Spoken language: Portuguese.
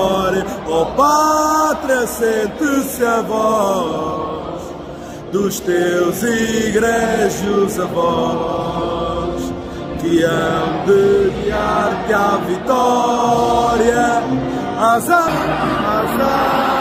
amore, ó pátria, sente-se a voz dos teus igrejos avós, que hão de guiar-te à vitória. Azar, azar.